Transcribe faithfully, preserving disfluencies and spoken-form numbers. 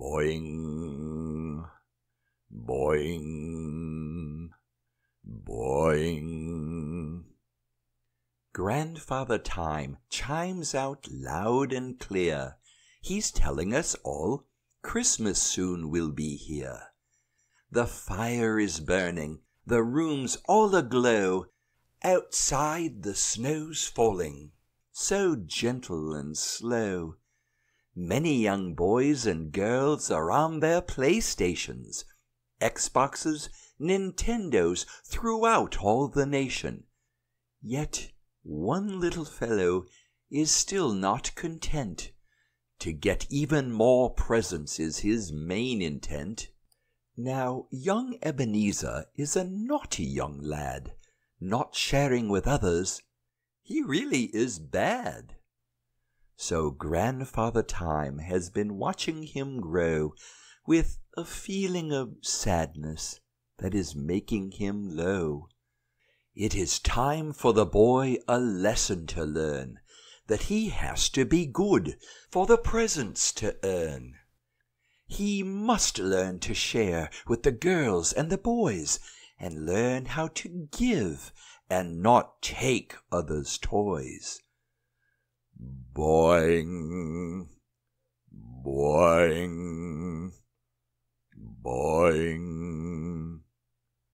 Boing, boing, boing. Grandfather Time chimes out loud and clear. He's telling us all Christmas soon will be here. The fire is burning, the room's all aglow. Outside the snow's falling, so gentle and slow. Many young boys and girls are on their PlayStations, Xboxes, Nintendos throughout all the nation. Yet one little fellow is still not content. To get even more presents is his main intent. Now young Ebenezer is a naughty young lad. Not sharing with others, he really is bad. So Grandfather Time has been watching him grow with a feeling of sadness that is making him low. It is time for the boy a lesson to learn, that he has to be good for the presents to earn. He must learn to share with the girls and the boys, and learn how to give and not take others' toys. Boing, boing, boing.